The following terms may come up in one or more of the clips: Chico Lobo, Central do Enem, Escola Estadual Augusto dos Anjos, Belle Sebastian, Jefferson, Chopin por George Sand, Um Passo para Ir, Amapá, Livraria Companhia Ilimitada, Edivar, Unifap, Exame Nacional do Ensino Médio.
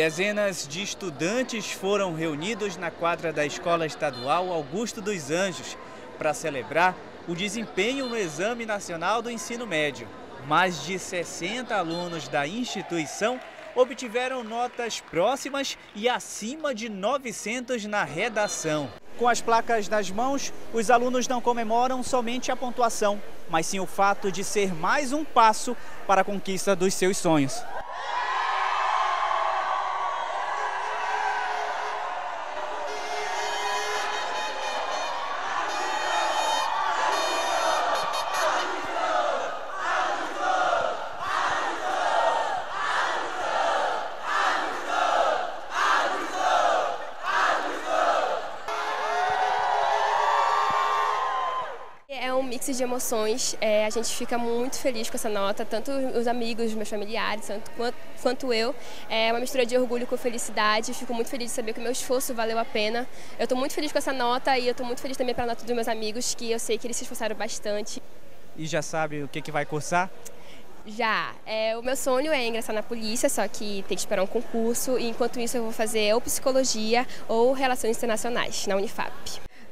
Dezenas de estudantes foram reunidos na quadra da Escola Estadual Augusto dos Anjos para celebrar o desempenho no Exame Nacional do Ensino Médio. Mais de 60 alunos da instituição obtiveram notas próximas e acima de 900 na redação. Com as placas nas mãos, os alunos não comemoram somente a pontuação, mas sim o fato de ser mais um passo para a conquista dos seus sonhos. É um mix de emoções, a gente fica muito feliz com essa nota, tanto os amigos, meus familiares, quanto eu. É uma mistura de orgulho com felicidade, fico muito feliz de saber que o meu esforço valeu a pena. Eu estou muito feliz com essa nota e eu estou muito feliz também pela nota dos meus amigos, que eu sei que eles se esforçaram bastante. E já sabe o que vai cursar? Já. O meu sonho é ingressar na polícia, só que tem que esperar um concurso e enquanto isso eu vou fazer ou psicologia ou relações internacionais na Unifap.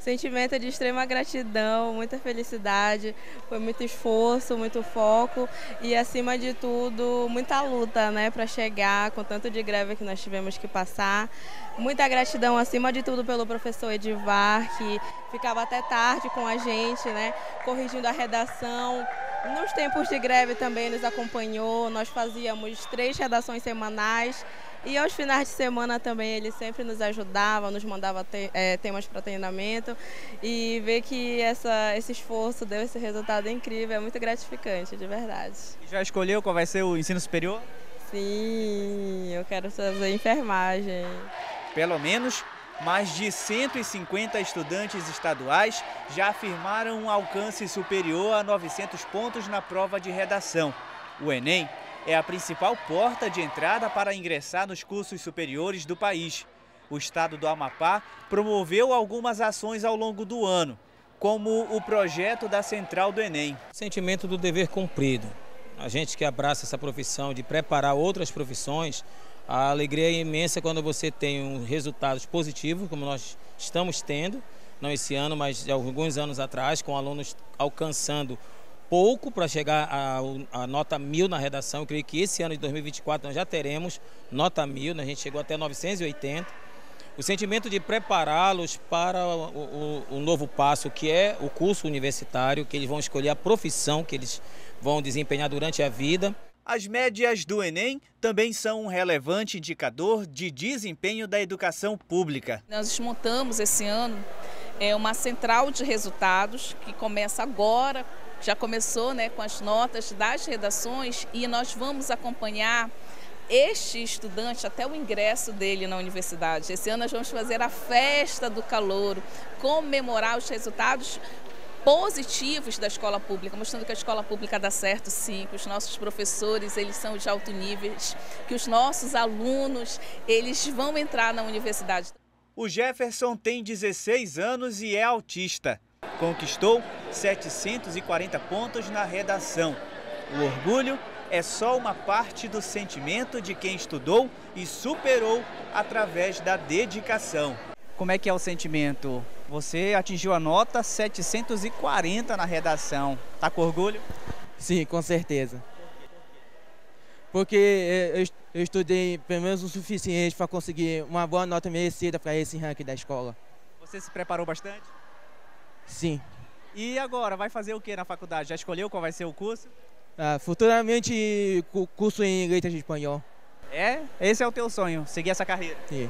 Sentimento de extrema gratidão, muita felicidade, foi muito esforço, muito foco e, acima de tudo, muita luta, né, para chegar com tanto de greve que nós tivemos que passar. Muita gratidão, acima de tudo, pelo professor Edivar, que ficava até tarde com a gente, né, corrigindo a redação. Nos tempos de greve também nos acompanhou, nós fazíamos 3 redações semanais e aos finais de semana também ele sempre nos ajudava, nos mandava temas para treinamento e ver que esse esforço deu esse resultado incrível, é muito gratificante, de verdade. Já escolheu qual vai ser o ensino superior? Sim, eu quero fazer enfermagem. Pelo menos mais de 150 estudantes estaduais já afirmaram um alcance superior a 900 pontos na prova de redação. O Enem é a principal porta de entrada para ingressar nos cursos superiores do país. O estado do Amapá promoveu algumas ações ao longo do ano, como o projeto da Central do Enem. Sentimento do dever cumprido. A gente que abraça essa profissão de preparar outras profissões, a alegria é imensa quando você tem resultados positivos, como nós estamos tendo, não esse ano, mas alguns anos atrás, com alunos alcançando pouco para chegar à nota 1000 na redação. Eu creio que esse ano de 2024 nós já teremos nota 1000, né? A gente chegou até 980. O sentimento de prepará-los para o novo passo, que é o curso universitário, que eles vão escolher a profissão que eles vão desempenhar durante a vida. As médias do Enem também são um relevante indicador de desempenho da educação pública. Nós montamos esse ano uma central de resultados que começa agora, já começou, né, com as notas das redações e nós vamos acompanhar este estudante até o ingresso dele na universidade. Esse ano nós vamos fazer a festa do calouro, comemorar os resultados positivos da escola pública, mostrando que a escola pública dá certo sim, que os nossos professores eles são de alto nível, que os nossos alunos eles vão entrar na universidade. O Jefferson tem 16 anos e é autista. Conquistou 740 pontos na redação. O orgulho é só uma parte do sentimento de quem estudou e superou através da dedicação. Como é que é o sentimento? Você atingiu a nota 740 na redação. Tá com orgulho? Sim, com certeza. Porque eu estudei pelo menos o suficiente para conseguir uma boa nota merecida para esse ranking da escola. Você se preparou bastante? Sim. E agora, vai fazer o que na faculdade? Já escolheu qual vai ser o curso? Futuramente, curso em inglês e espanhol. É? Esse é o teu sonho, seguir essa carreira? Sim.